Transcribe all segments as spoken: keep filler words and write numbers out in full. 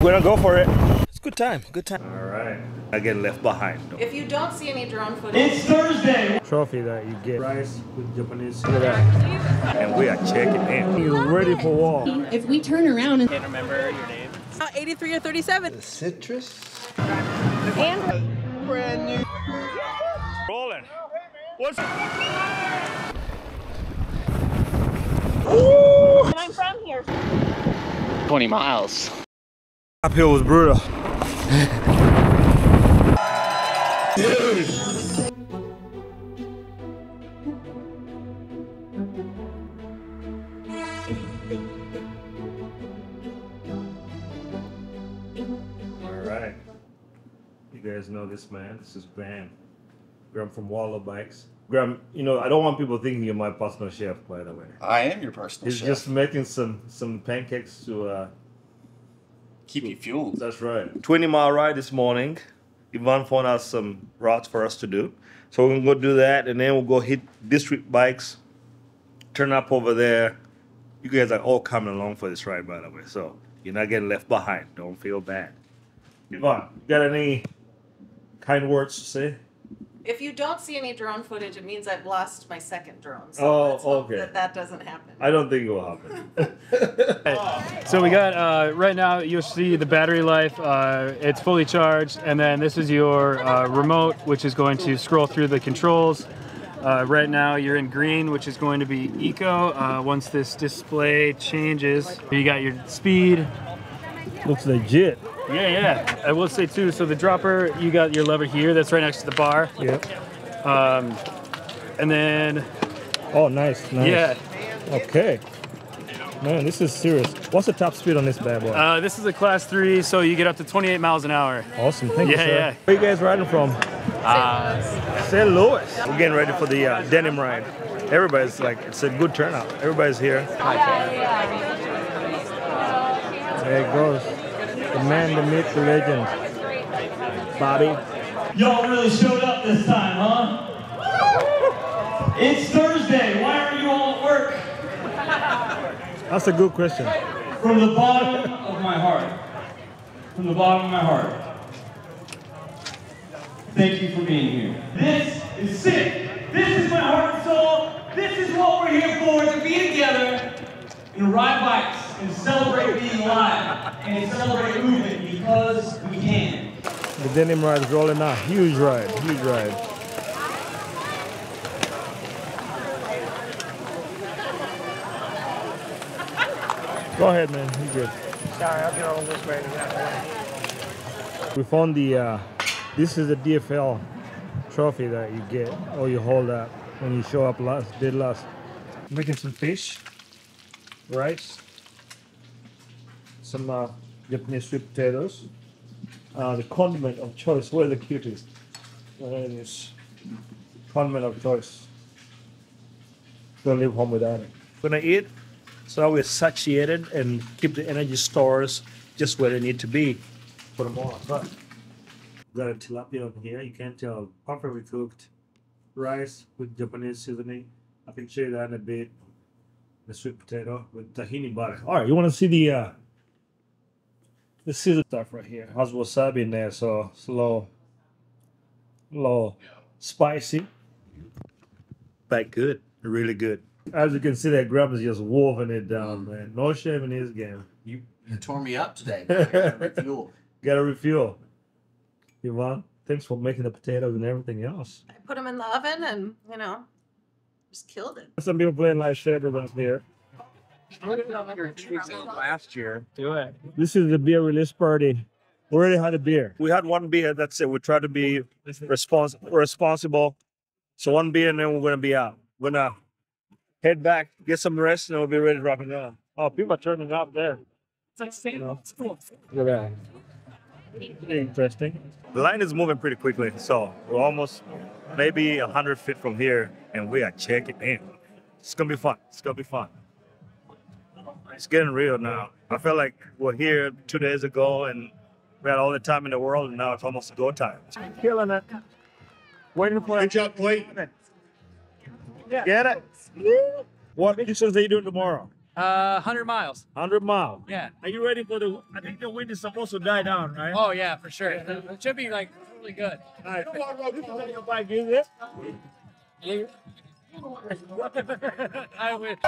We're gonna go for it. It's good time, good time. All right. I get left behind. Though. If you don't see any drone footage, it's Thursday. Trophy that you get. Rice with Japanese. Look at that. And we are checking in. You're ready it. for wall. If we turn around and... Can't remember your name. Uh, eighty-three or thirty-seven. The citrus. And brand new. Rolling. Oh, hey, What's Ooh. And I'm from here. twenty miles. Uphill was brutal. Dude. You guys know this man. This is Van Graham from Walla Bikes. Graham, you know, I don't want people thinking you're my personal chef, by the way. I am your personal He's chef. He's just making some some pancakes to uh, keep to, you fueled. That's right. twenty mile ride this morning. Yvonne found out some routes for us to do, so we're gonna go do that, and then we'll go hit district bikes. Turn up over there. You guys are all coming along for this ride, by the way. So you're not getting left behind. Don't feel bad. Yvonne, you got any kind words to say? If you don't see any drone footage, it means I've lost my second drone. So oh, let's hope okay. that that doesn't happen. I don't think it will happen. Right. So we got uh, right now. You'll see the battery life. Uh, it's fully charged, and then this is your uh, remote, which is going to scroll through the controls. Uh, right now, you're in green, which is going to be eco. Uh, once this display changes, you got your speed. Looks legit. Yeah, yeah. I will say too, so the dropper, you got your lever here, that's right next to the bar. Yep. Um, and then... Oh, nice, nice. Yeah. Okay. Man, this is serious. What's the top speed on this bad boy? Uh, this is a class three, so you get up to twenty-eight miles an hour. Awesome, thank yeah, you, sir. Yeah. Where are you guys riding from? Uh, Saint Louis. We're getting ready for the uh, denim ride. Everybody's like, it's a good turnout. Everybody's here. There it goes. The man, the myth, the legend, Bobby. Y'all really showed up this time, huh? It's Thursday. Why aren't you all at work? That's a good question. From the bottom of my heart. From the bottom of my heart. Thank you for being here. This is sick. This is my heart and soul. This is what we're here for, to be together and ride bikes. And celebrate being alive, and celebrate movement because we can. The denim ride is rolling out. Huge ride, huge ride. Go ahead, man. You good? Sorry, I'll get all this way to that way. We found the. Uh, this is the D F L trophy that you get, or you hold up when you show up last. Did last. Making some fish, rice. Some uh, Japanese sweet potatoes. Uh, the condiment of choice. What are the cutest? What is condiment of choice? Don't leave home without it. We're gonna eat, so we're satiated and keep the energy stores just where they need to be for tomorrow. But we got a tilapia over here. You can't tell. Perfectly cooked rice with Japanese seasoning. I can show you that in a bit. The sweet potato with tahini butter. All right, you want to see the. Uh, This is the stuff right here. Has wasabi in there, so it's a little, little spicy. But good, really good. As you can see, that Graham is just wolfing it down, mm. man. No shame in his game. You, you tore me up today. I gotta refuel. Gotta refuel. Yvonne, thanks for making the potatoes and everything else. I put them in the oven and, you know, just killed it. Some people playing live shadows up here. Last year, do it. This is the beer release party. We already had a beer. We had one beer. That's it. We try to be respons responsible. So one beer, and then we're gonna be out. We're gonna head back, get some rest, and we'll be ready to rock and roll. Oh, people are turning up there. It's like saying, "Cool." Look at that. Interesting. The line is moving pretty quickly, so we're almost maybe a hundred feet from here, and we are checking in. It's gonna be fun. It's gonna be fun. It's getting real now. I feel like we're here two days ago and we had all the time in the world, and now it's almost go time. Killing it. Waiting for it. Good job, Blake. Get it? What missions are you doing tomorrow? Uh, one hundred miles. one hundred miles. Yeah. Are you ready for the, I think the wind is supposed to die down, right? Oh, yeah, for sure. It should be, like, really good. All right. You don't want to ride your bike, is it? Yeah. I wish.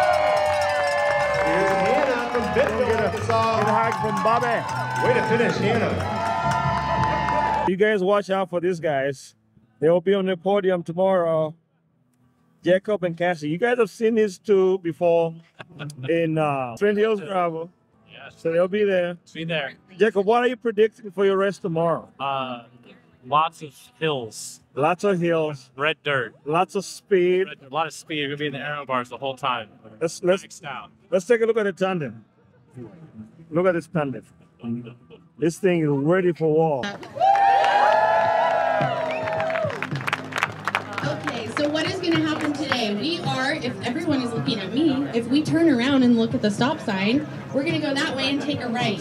Here's Hannah from Bittville, Arkansas. Good hike from Bobby. Way to finish, Hannah. You guys watch out for these guys. They'll be on the podium tomorrow. Jacob and Cassie. You guys have seen these two before in uh, Flint Hills Gravel. Yes. So they'll be there. Be there. Jacob, what are you predicting for your race tomorrow? Uh, lots of hills. Lots of hills. Red dirt. Lots of speed. Red, a lot of speed. You're going to be in the aero bars the whole time. Let's, let's, let's take a look at the tandem. Look at this tandem. This thing is ready for war. So what is going to happen today? We are, if everyone is looking at me, if we turn around and look at the stop sign, we're going to go that way and take a right.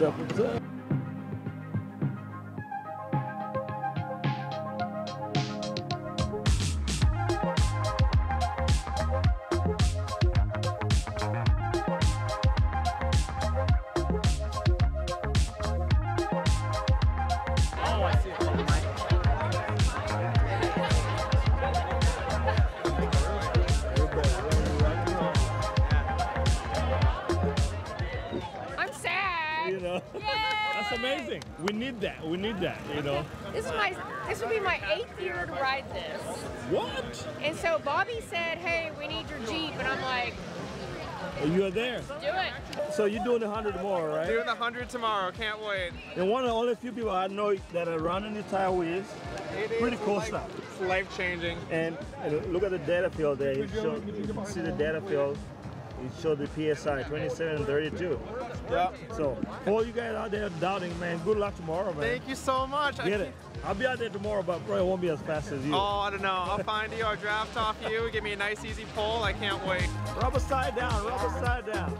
We need that. We need that. You know. This is my. This will be my eighth year to ride this. What? And so Bobby said, "Hey, we need your Jeep," and I'm like, "You're there. Do it." So you're doing the hundred tomorrow, right? Doing the hundred tomorrow. Can't wait. And one of the only few people I know that are running the tire wheels. It Pretty is cool life, stuff. It's life changing. And, and look at the data field there. You, show, you can see the data field. It showed the P S I, twenty-seven and thirty-two. Yep. So, for all you guys out there doubting, man, good luck tomorrow, man. Thank you so much. Get I it. Keep... I'll be out there tomorrow, but probably won't be as fast as you. Oh, I don't know. I'll find you. I'll draft off you. Give me a nice, easy pull. I can't wait. Rubber side down. Rubber side down.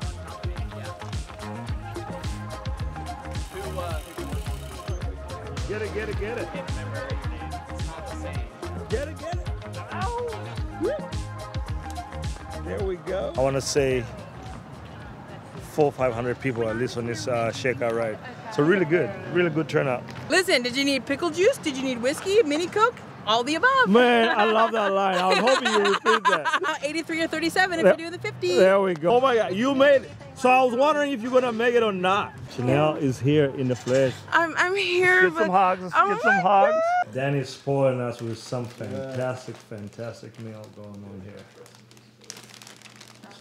Get it, get it, get it. I can't remember his name. It's not the same. Get it, get it. Ow! Woo. There we go. I want to say four or five hundred people at least on this uh, shakeout ride. So really good, really good turnout. Listen, did you need pickle juice? Did you need whiskey, mini Coke? All the above. Man, I love that line. I was hoping you would repeat that. eighty-three or thirty-seven if there, you do the fifty. There we go. Oh my God, you made it. So I was wondering if you're going to make it or not. Chanel is here in the flesh. I'm, I'm here. Let's get but... some hogs. Let's oh get some hogs. God. Danny's spoiling us with some fantastic, fantastic meal going on here.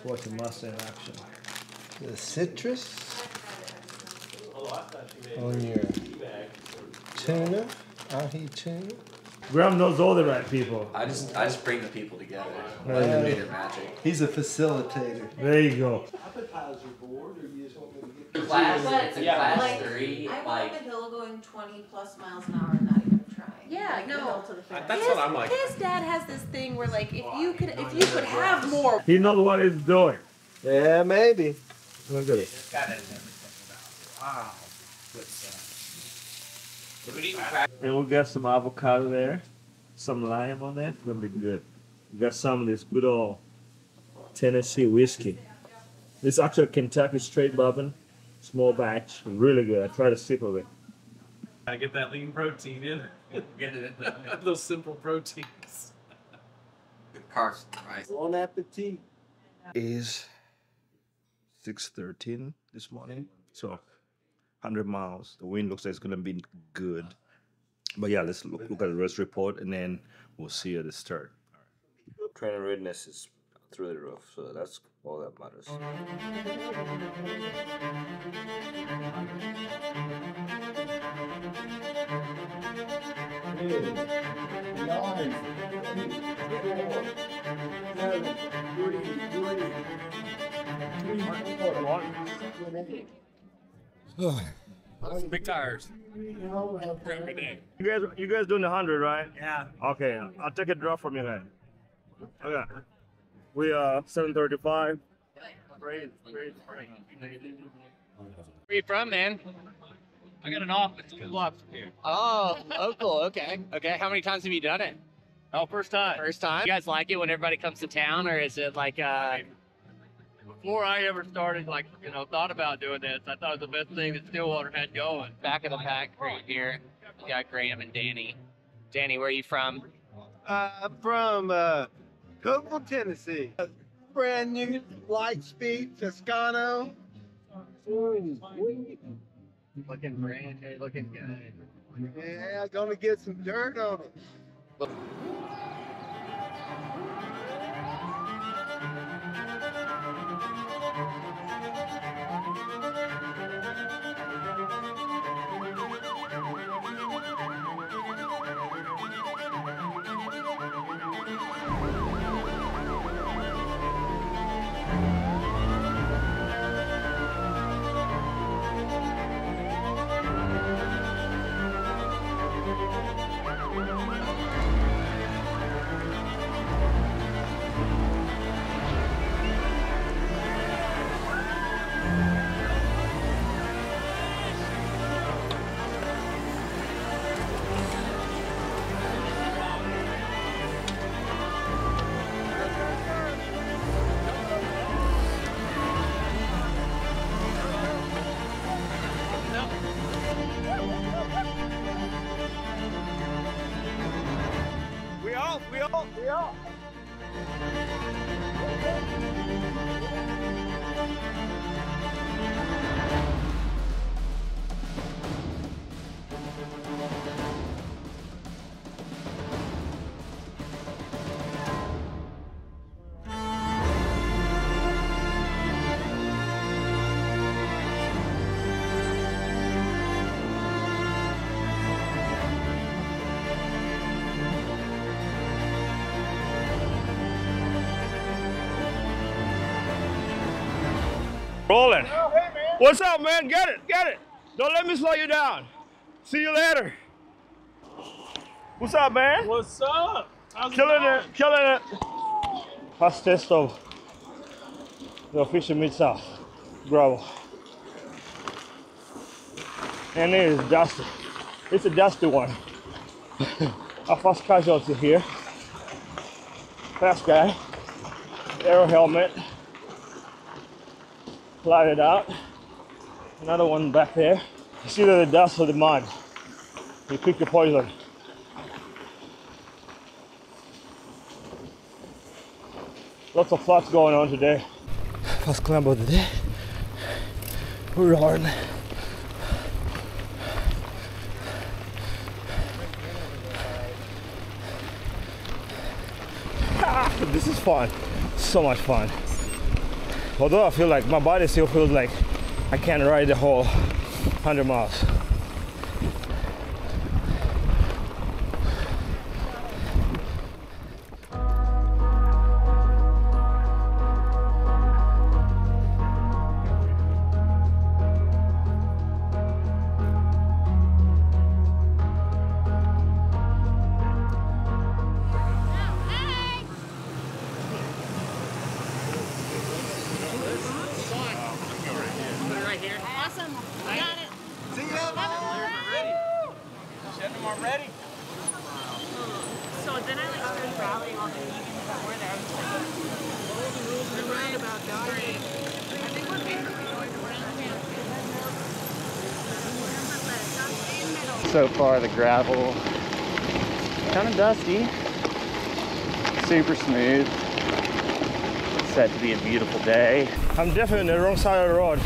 Watch the Mustang action. The citrus on your tuna, ahi tuna. Graham knows all the right people. I just, I just bring the people together. Let them do their magic. He's a facilitator. There you go. Appetizer board, or you just want me to get class? It's a class three. I want the hill going twenty plus miles an hour and not even trying. Yeah, no. I, that's his, what I'm like. His dad has this thing where, like, if you could, if you could have more. He knows what he's doing. Yeah, maybe. Look at it. Wow. Good stuff. And we got some avocado there, some lime on that. It's gonna be good. We got some of this good old Tennessee whiskey. This actually Kentucky straight bourbon, small batch, really good. I tried a sip of it. Gotta get that lean protein in. Get it in there. Those simple proteins. Good carbs, right? Bon appetit. Is six thirteen this morning, so one hundred miles. The wind looks like it's gonna be good, but yeah, let's look, look at the rest report and then we'll see at the start. Right. Trainer readiness is through the roof, so that's all that matters. Big tires. You guys, you guys doing the hundred, right? Yeah. Okay, I'll take a drop from you guys. Okay. We are seven thirty-five. Where are you from, man? I got an office blocks here. Oh, local. Okay. Okay. How many times have you done it? Oh, first time. First time. You guys like it when everybody comes to town, or is it like uh? before I ever started, like, you know, thought about doing this, I thought it was the best thing that Stillwater had going. Back of the pack right here. We got Graham and Danny. Danny, where are you from? Uh, I'm from uh, Cookville, Tennessee. Uh, brand new Lightspeed Toscano. Looking brand new, looking good. Yeah, gonna get some dirt on it. Rolling. Oh, hey, man. What's up, man? Get it, get it. Don't let me slow you down. See you later. What's up, man? What's up? How's killing it, it, killing it. First test of the official Mid-South gravel. And it is dusty. It's a dusty one. Our first casualty here. Fast guy. Aero helmet. Slide it out. Another one back there. You see the dust or the mud. You pick your poison. Lots of flats going on today. First climb of the day. We're on. Ah, this is fun. So much fun. Although I feel like my body still feels like I can't ride the whole one hundred miles. So far the gravel, kind of dusty, super smooth, it's set to be a beautiful day. I'm definitely on the wrong side of the road.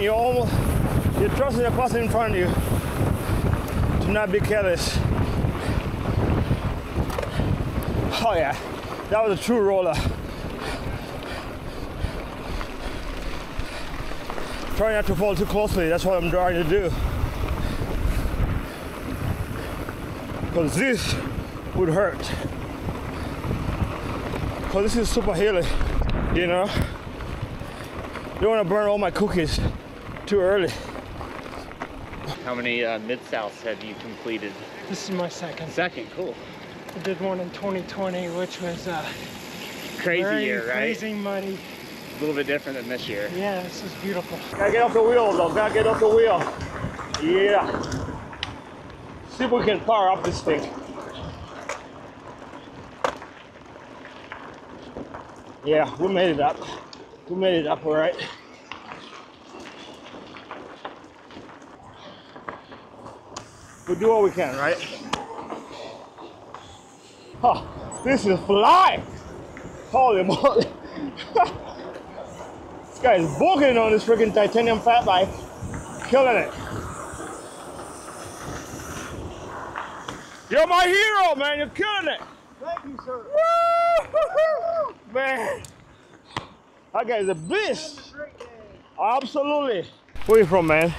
You almost, you're trusting the person in front of you to not be careless. Oh yeah, that was a true roller. Try not to fall too closely, that's what I'm trying to do. Because this would hurt. Because this is super hilly, you know? Don't want to burn all my cookies too early. How many uh, Mid-Souths have you completed? This is my second. Second, cool. I did one in twenty twenty, which was uh, crazy year, right? Crazy muddy. A little bit different than this year. Yeah, this is beautiful. Gotta get off the wheel, though. Gotta get off the wheel. Yeah. See if we can power up this thing. Yeah, we made it up. We made it up, all right. We do what we can, right? Oh, this is fly! Holy moly! This guy is bulking on this freaking titanium fat bike. Killing it. You're my hero, man. You're killing it. Thank you, sir. Woo! Man. That guy is a beast. Absolutely. Where are you from, man?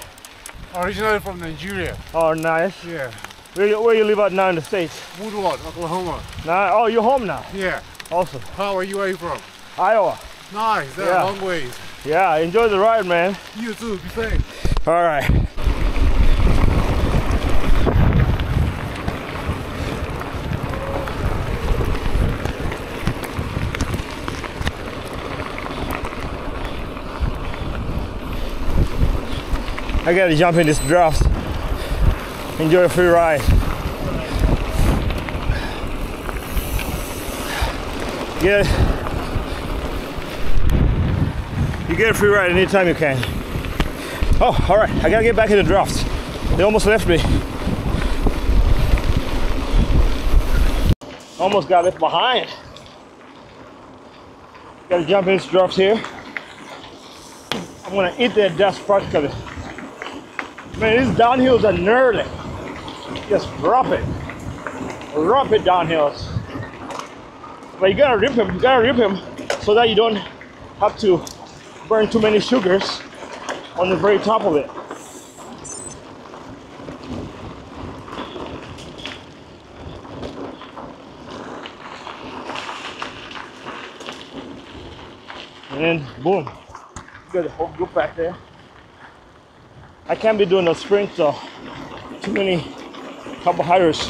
Originally from Nigeria. Oh, nice. Yeah. Where, where you live at now in the States? Woodward, Oklahoma. Now, oh, you're home now? Yeah. Awesome. How are you, where are you from? Iowa. Nice, that's yeah. A long ways. Yeah, enjoy the ride, man. You too, be safe. All right. I gotta jump in this draft. Enjoy a free ride. Get you get a free ride anytime you can. Oh, all right. I gotta get back in the draft. They almost left me. Almost got left behind. Gotta jump in this draft here. I'm gonna eat that dust practically. Man, these downhills are gnarly. Just rough it. Rough it downhills. But you gotta rip him, you gotta rip him so that you don't have to burn too many sugars on the very top of it. And then boom. You got the whole group back there. I can't be doing a sprint, so too many carbohydrates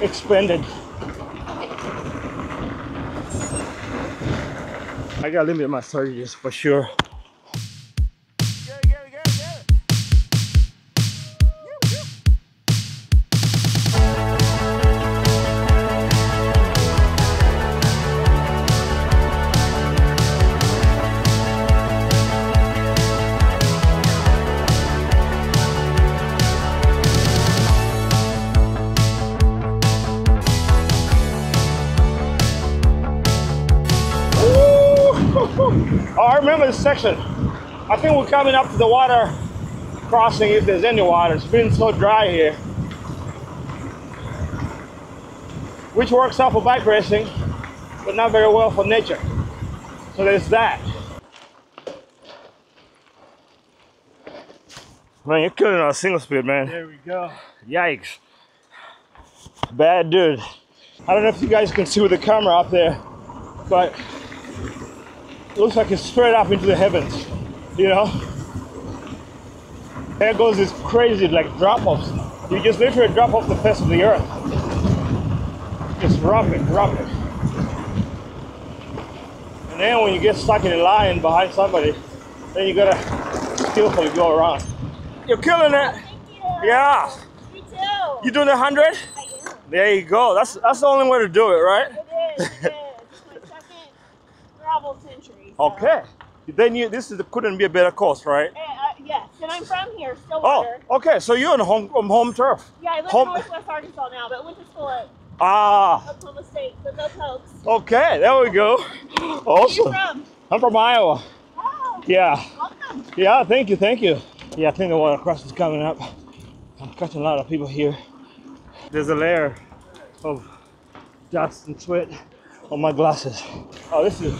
expended. I gotta limit my surges for sure. Section. I think we're coming up to the water crossing, if there's any water. It's been so dry here, which works out for bike racing, but not very well for nature. So there's that. Man, you're killing our single speed, man. There we go. Yikes. Bad dude. I don't know if you guys can see with the camera up there, but it looks like it's straight up into the heavens, you know? There goes this crazy, like, drop-offs. You just literally drop off the face of the earth. Just drop it, drop it. And then when you get stuck in a line behind somebody, then you gotta skillfully go around. You're killing it! Thank you! Yeah! Me too! You doing the hundred? I am. There you go. That's, that's the only way to do it, right? It is, it is. It's my second travel century. Okay, then you, this is, couldn't be a better course, right? Uh, yes, and I'm from here, Stillwater. Oh, okay, so you're on home, on home turf. Yeah, I live home. in Northwest Arkansas now, but went to school at ah. Oklahoma State, so go Pokes. Okay, there we go. Awesome. Where are you from? I'm from Iowa. Oh, yeah. Welcome. Yeah, thank you, thank you. Yeah, I think the water cross is coming up. I'm catching a lot of people here. There's a layer of dust and sweat on my glasses. Oh, this is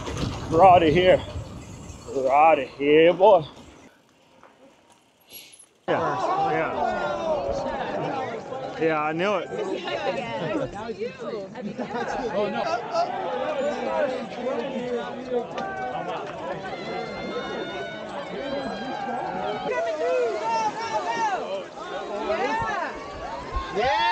rowdy here. Rowdy here, boy. yeah. first. Yeah. Yeah, I knew it. Oh, no. Yeah!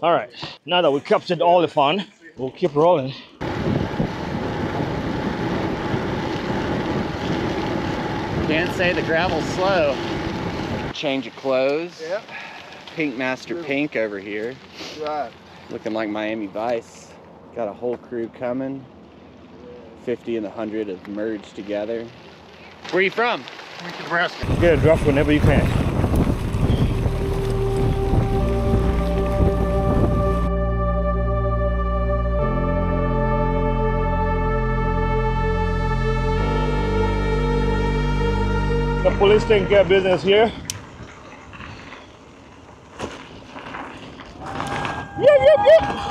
All right, now that we captured all the fun, we'll keep rolling. Can't say the gravel's slow. Change of clothes. Yep. Pink Master Pink over here. Right. Looking like Miami Vice. Got a whole crew coming. fifty and one hundred have merged together. Where are you from? Nebraska. Good, rough whenever you can. The police take care of business here. Yeah, yeah, yeah.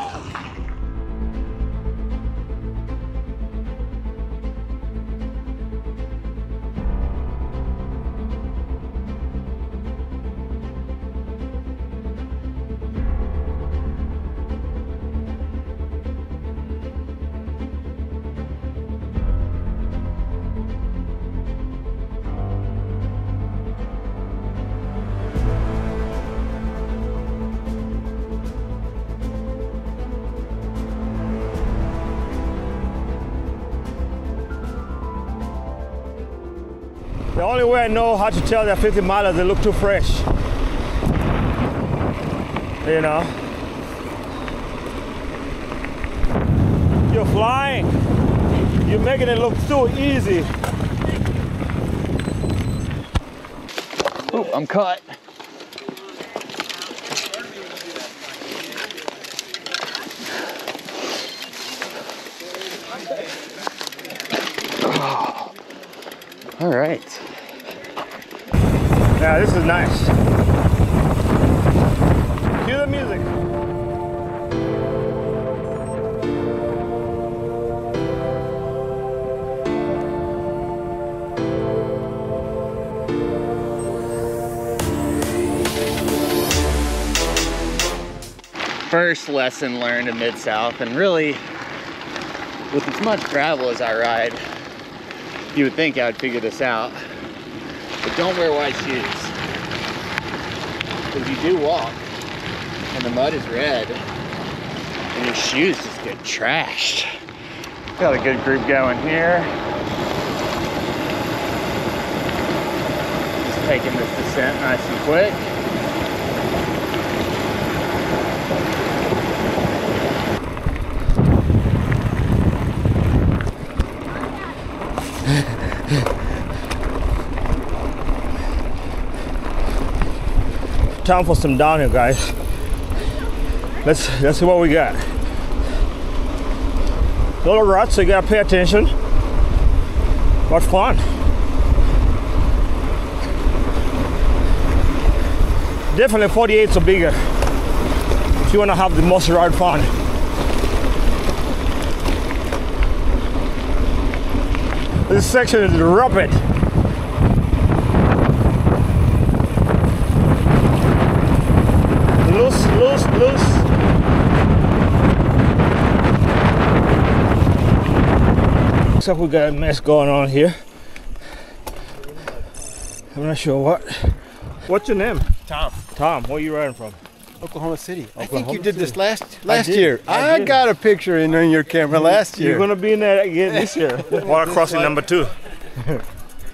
The only way I know how to tell they're fifty miles, they look too fresh. You know? You're flying. You're making it look too easy. Oop, I'm caught. All right. Yeah, this is nice. Cue the music. First lesson learned in Mid-South, and really, with as much gravel as I ride, you would think I'd figure this out, but don't wear white shoes, because you do walk and the mud is red and your shoes just get trashed. Got a good group going here. Just taking this descent nice and quick. Time for some downhill, guys. Let's let's see what we got. A little ruts, so you gotta pay attention. But fun. Definitely forty-eights or bigger if you wanna have the most ride fun. This section is rapid. Loose, loose, loose. Looks like we got a mess going on here. I'm not sure what. What's your name? Tom. Tom, where are you riding from? Oklahoma City. Oklahoma I think you did City. This last last I year. I, I got a picture in on your camera last year. You're gonna be in that again this year. Water crossing number two.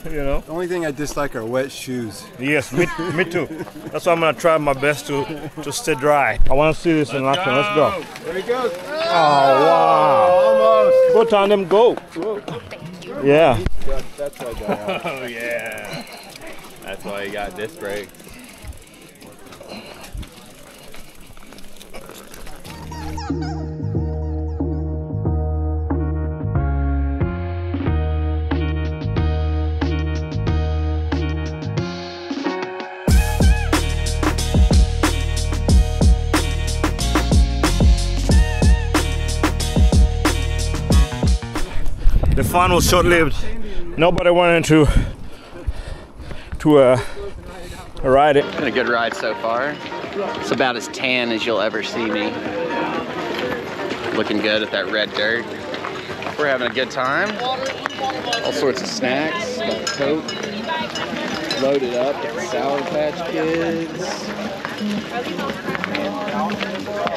You know. The only thing I dislike are wet shoes. Yes, me, me too. That's why I'm gonna try my best to to stay dry. I want to see this Let's in action. Let's go. There he goes. Oh, wow! Oh, almost. Put on them. Go. Yeah. That's how I got out. Oh yeah. That's why you got disc brakes. The fun was short-lived. Nobody wanted to to uh, ride it. It's been a good ride so far. It's about as tan as you'll ever see me. Looking good at that red dirt. We're having a good time. All sorts of snacks. Got the Coke. Loaded up. Got the Sour Patch Kids.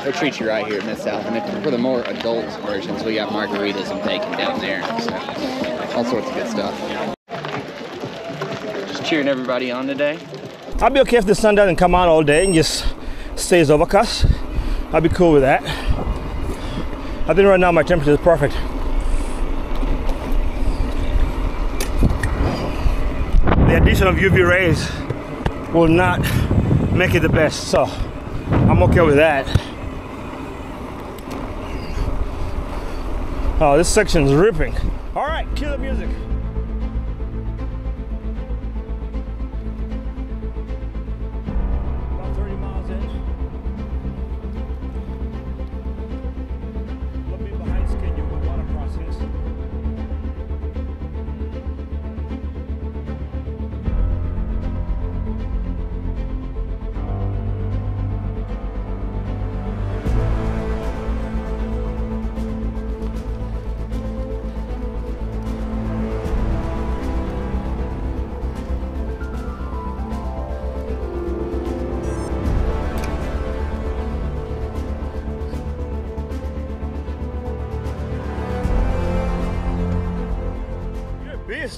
They'll treat you right here at Mid-South. And for the more adult versions, we got margaritas and bacon down there. So all sorts of good stuff. Just cheering everybody on today. I'll be okay if the sun doesn't come out all day and just stays overcast. I'll be cool with that. I think right now my temperature is perfect. The addition of U V rays will not make it the best, so I'm okay with that. Oh, this section's ripping. All right, cue the music.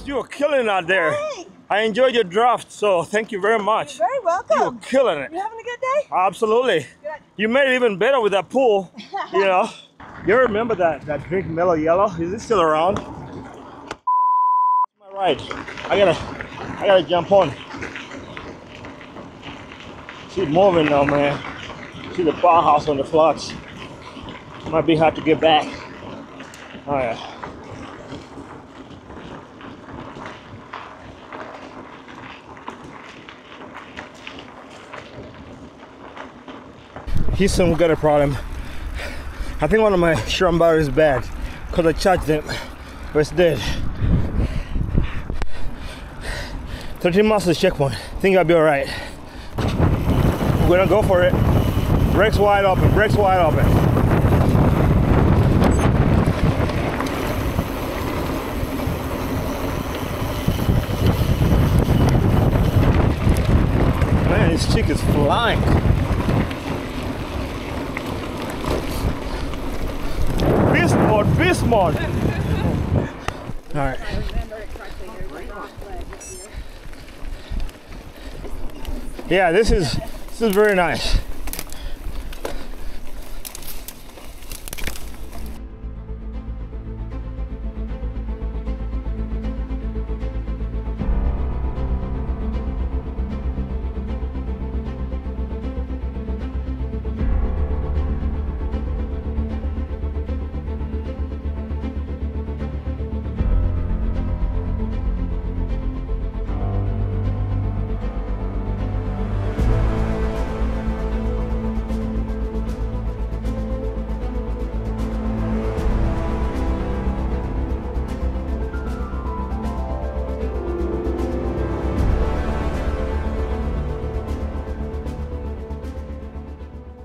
You're killing it out there. Hey. I enjoyed your draft, so thank you very much. You're very welcome. You're killing it. You having a good day? Absolutely. Good. You made it even better with that pool. You know. You remember that that drink Mellow Yellow? Is it still around? Oh, my right. I gotta, I gotta jump on. She's moving now, man. She's a powerhouse on the flats. Might be hard to get back. Oh yeah. Houston, we got a problem. I think one of my SRAM batteries is bad because I charged them, but it's dead. thirteen miles to the checkpoint. Think I'll be all right. We're gonna go for it. Brakes wide open, brakes wide open. Man, this chick is flying. Beast mode. All right. Yeah, this is this is very nice.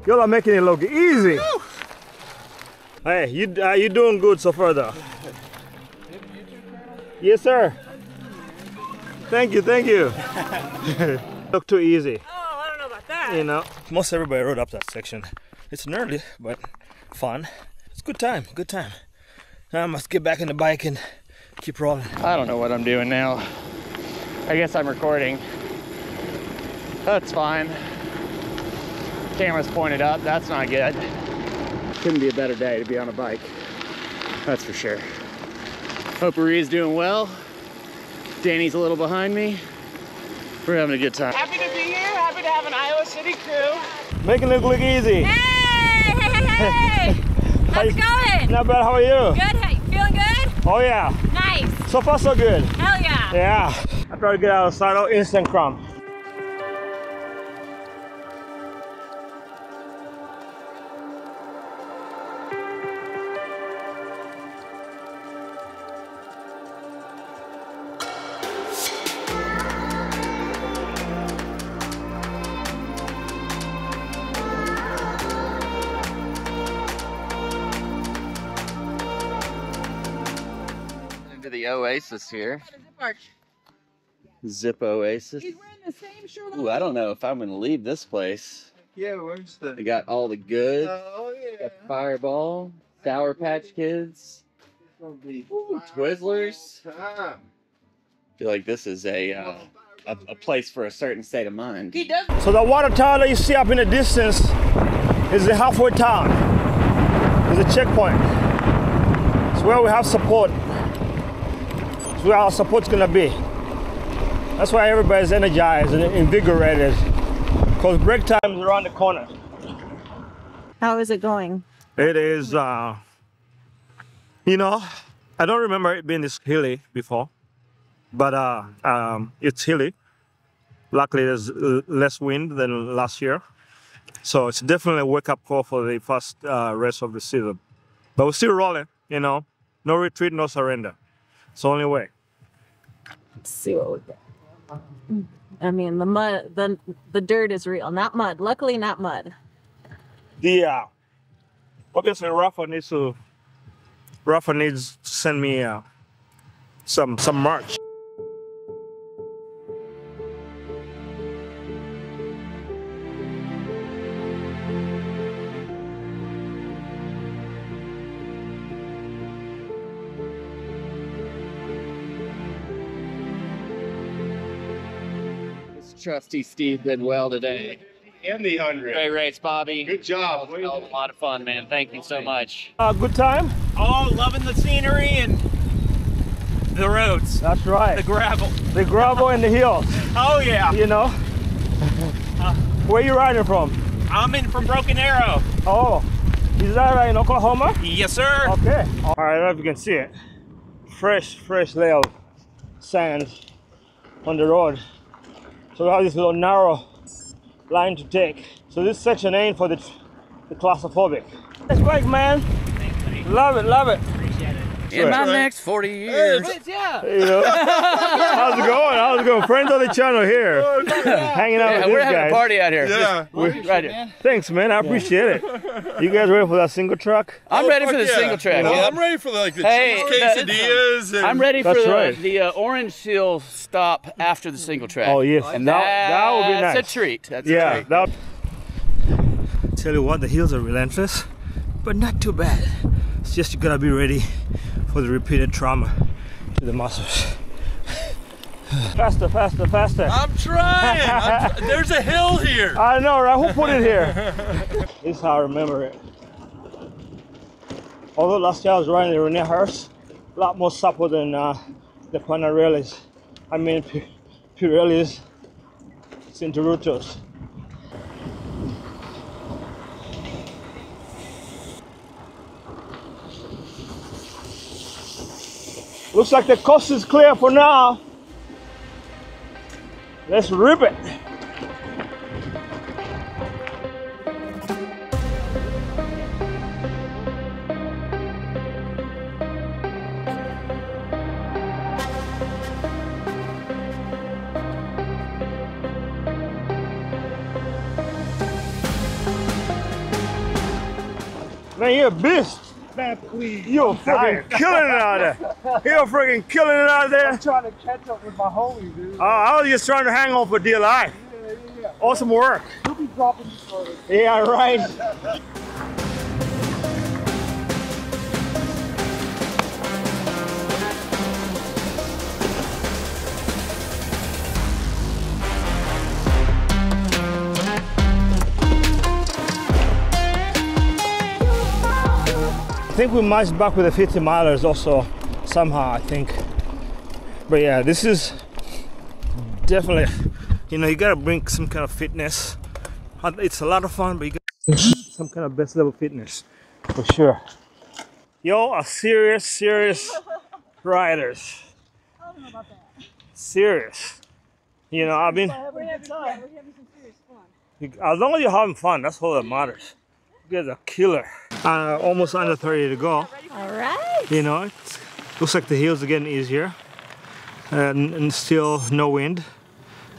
Y'all are making it look easy. Woo. Hey, you are uh, you doing good so far though? Yes, sir. Thank you, thank you. Look too easy. Oh, I don't know about that. You know, most everybody rode up that section. It's nerdy, but fun. It's a good time, good time. Now I must get back on the bike and keep rolling. I don't know what I'm doing now. I guess I'm recording. That's fine. Camera's pointed up, that's not good. Couldn't be a better day to be on a bike, that's for sure. Hope Aria's doing well. Danny's a little behind me. We're having a good time. Happy to be here, happy to have an Iowa City crew. Making it look easy. Hey, hey, hey, hey. How's it going? Not bad, how are you? Good, hey, feeling good? Oh yeah. Nice. So far so good. Hell yeah. Yeah. I try to get out of the saddle, instant cramp. the Oasis here. Zip Oasis. He's wearing the same shirt. Ooh, I don't know if I'm gonna leave this place. Yeah, where's the? They got all the goods. Oh yeah. Got Fireball, Sour Patch Kids, ooh, Twizzlers. I feel like this is a, uh, a a place for a certain state of mind. He does. So the water tower that you see up in the distance is the halfway tower. It's a checkpoint. It's where we have support. It's where our support's gonna be. That's why everybody's energized and invigorated, because break time is around the corner. How is it going? It is, uh, you know, I don't remember it being this hilly before, but uh, um, it's hilly. Luckily, there's less wind than last year. So it's definitely a wake-up call for the first uh, race of the season. But we're still rolling, you know, no retreat, no surrender. It's the only way. Let's see what we got. I mean, the mud, the the dirt is real, not mud. Luckily, not mud. Yeah. Obviously, Rafa needs to. Rafa needs to send me uh, some some merch. Trusty Steve did well today. In the hundred. Great race, Bobby. Good job. That was a lot of fun, man. Thank you so much. Uh, good time. Oh, loving the scenery and the roads. That's right. The gravel. The gravel and the hills. Oh, yeah. You know? Uh, where are you riding from? I'm in from Broken Arrow. Oh, is that right in Oklahoma? Yes, sir. Okay. All right, I don't know if you can see it. Fresh, fresh layer of sand on the road. So we have this little narrow line to take. So this section ain't for the, the claustrophobic. It's great, man. Thanks, love it, love it. Appreciate it. In my right. next forty years. Hey, yeah. You know? How's it going? How's it going? Friends on the channel here. Oh, yeah. Hanging out yeah, with these guys. We're having a party out here. Yeah. We're, right here. Man. Thanks, man. I appreciate yeah. it. You guys ready for that single truck? I'm oh, ready for the yeah. single track. Well, yeah. I'm ready for like the hey, cheese quesadillas. The, and I'm ready for the, right. the uh, Orange Seal stop after the single track. Oh, yes. And that, that would be nice. That's a treat. That's yeah, a treat. Tell you what, the hills are relentless, but not too bad. It's just you gotta be ready for the repeated trauma to the muscles. Faster, faster, faster. I'm trying. I'm tr There's a hill here. I know, right? Who put it here? This is how I remember it. Although last year I was riding the Rene Herse, a lot more supple than uh, the Pirellis. I mean, P Pirelli's Cinturatos. Looks like the coast is clear for now. Let's rip it. Man, you're a beast. Man, please. You're freaking killing it out there. You're freaking killing it out there. I'm trying to catch up with my homies, dude. Uh, I was just trying to hang on for dear life. Yeah, yeah, yeah. Awesome work. You'll be dropping this photo. Yeah, right. I think we matched back with the fifty milers also somehow, I think. But yeah, this is definitely, you know, you gotta bring some kind of fitness. It's a lot of fun, but you gotta some kind of best level fitness for sure. Y'all are serious, serious riders. I don't know about that. Serious. You know, I mean, we're having fun. We're having some serious fun. As long as you're having fun, that's all that matters. You guys are killer. Uh, almost under thirty to go. All right. You know, it looks like the hills are getting easier, and, and still no wind,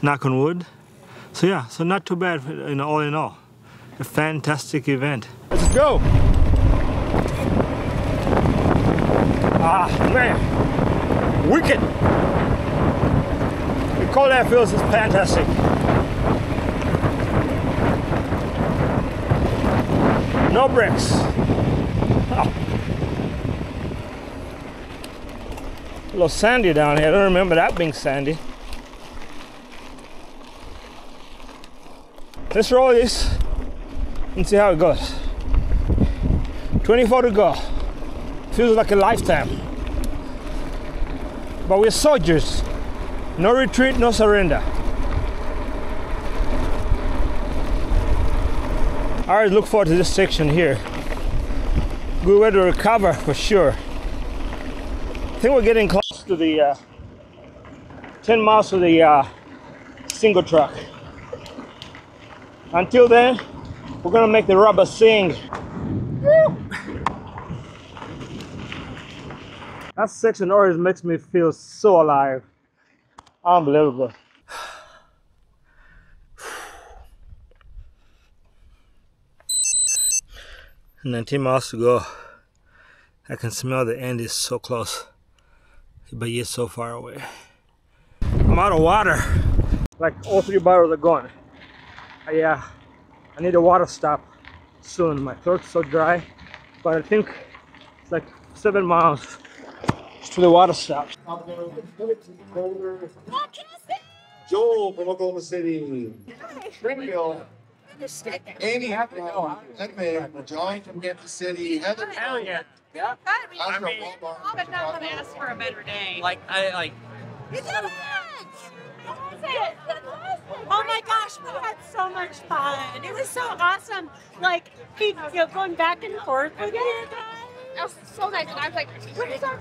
knock on wood. So yeah, so not too bad. You know, all in all, a fantastic event. Let's go. Ah man, wicked. The cold air feels is fantastic. No brakes. Oh. A little sandy down here. I don't remember that being sandy. Let's roll this and see how it goes. twenty-four to go. Feels like a lifetime. But we're soldiers. No retreat, no surrender. I always look forward to this section here. Good way to recover for sure. I think we're getting close to the uh, ten miles to the uh, single track. Until then, we're gonna make the rubber sing. That section always makes me feel so alive. Unbelievable. nineteen miles to go. I can smell the end is so close, but yet so far away. I'm out of water. Like all three barrels are gone. Yeah, I, uh, I need a water stop soon. My throat's so dry, but I think it's like seven miles to the water stop. Joel from Oklahoma City. Hi. Amy, oh, John from Kansas City, Heather. Hell yeah. Yeah. I mean, I'm not going to ask for a better day. Like, I like. You did it! Oh my gosh, we had so much fun. It was so awesome. Like, you know, going back and forth with it. That was so nice. And I was like, where's our.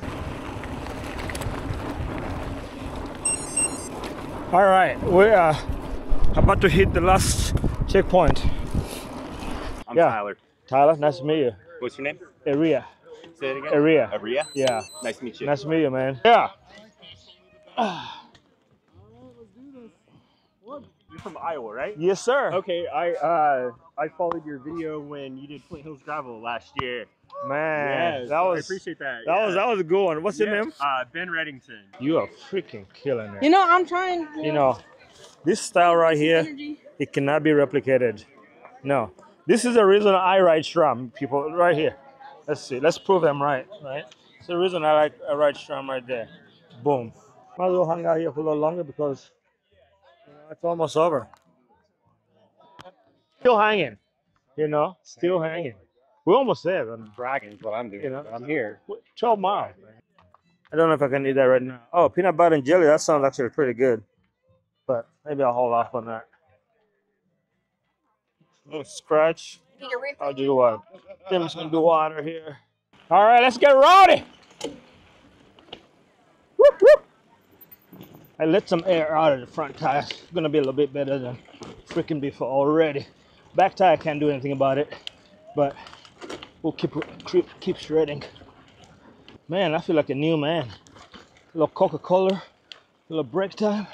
All right, we are about to hit the last checkpoint. I'm yeah. Tyler. Tyler, nice to meet you. What's your name? Aria. Say it again? Aria. Aria? Yeah. Nice to meet you. Nice to meet you, man. Yeah. You're from Iowa, right? Yes, sir. Okay, I uh, I followed your video when you did Flint Hills Gravel last year. Man, yes, that was I appreciate that. That yeah. was that was a good one. What's yeah. your name? Uh, Ben Reddington. You are freaking killing it. You know, I'm trying. You, you know, know, this style right here. Energy. It cannot be replicated. No. This is the reason I ride SRAM, people, right here. Let's see. Let's prove them right, right? It's the reason I, like, I ride SRAM right there. Boom. Might as well hang out here for a little longer because you know, it's almost over. Still hanging, you know? Still hanging. We're almost there. I'm bragging is what I'm doing. You know? I'm here. twelve miles. I don't know if I can eat that right now. Oh, peanut butter and jelly. That sounds actually pretty good. But maybe I'll hold off on that. No scratch. I'll do what? Tim's gonna do water here. All right, let's get rowdy. Whoop whoop. I let some air out of the front tire. It's gonna be a little bit better than freaking before already. Back tire can't do anything about it, but we'll keep keep, keep shredding. Man, I feel like a new man. A little Coca-Cola, a little break time.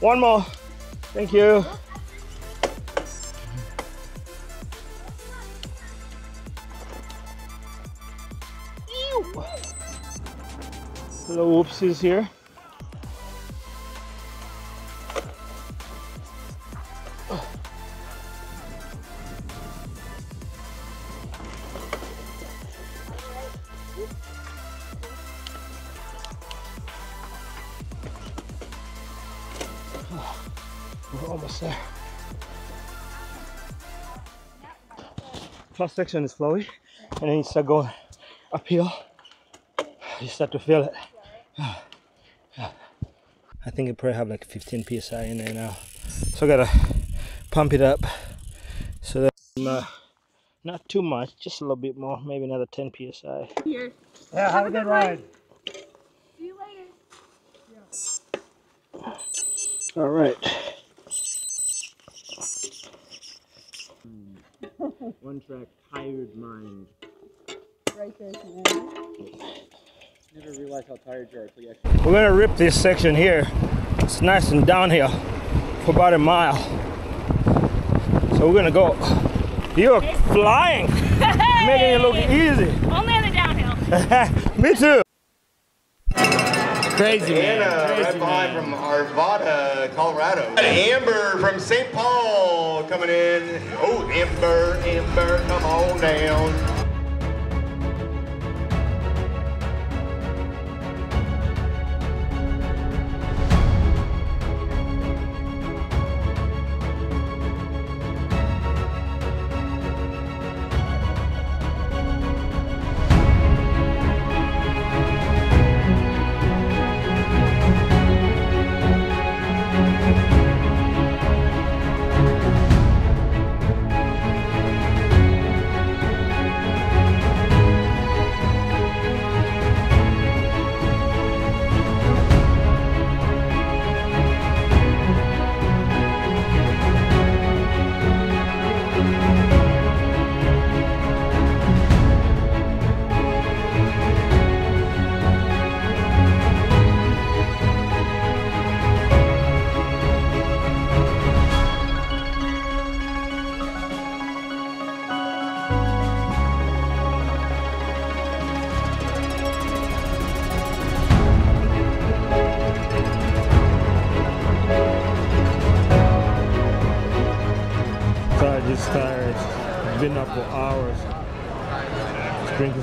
One more. Thank you. Little whoopsies here. We're almost there. First section is flowy, and then you start going uphill. You start to feel it. I think I probably have like fifteen P S I in there now, so I gotta pump it up so that I'm, uh, not too much, just a little bit more, maybe another ten P S I. Here. Yeah, have, have a good ride. ride. See you later. Yeah. All right. One track, tired mind. Right there, man. Never realize how tired you are until you actually... We're gonna rip this section here. It's nice and downhill for about a mile. So we're gonna go. You're flying! Hey! Making it look easy. Only on the downhill. Me too. Crazy, man. Anna, Crazy, right behind man. From Arvada, Colorado. Amber from Saint Paul coming in. Oh, Amber, Amber, come on down.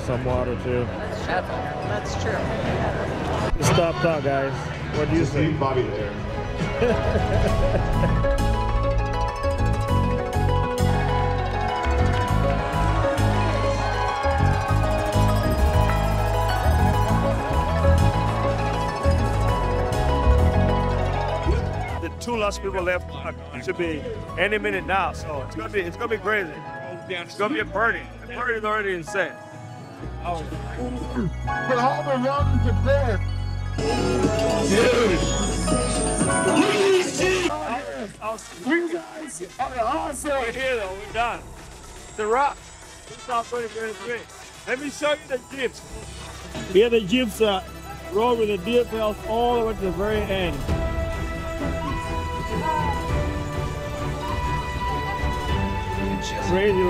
Some water too. That's true. Stopped out, guys. What do you think? Leave Bobby there. The two last people left should be any minute now, so it's gonna be it's gonna be crazy. It's gonna be a party. The party's already insane. Oh. But all the mountains are there. Dude! Three guys! Awesome! Right here though, we're done. The rock. It's not twenty twenty-three. Let me show you the jeeps. Here the jeeps uh, roll with the D F Ls all the way to the very end. Crazy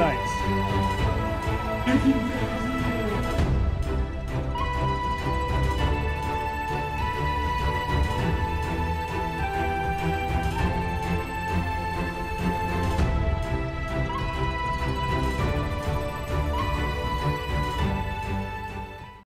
lights.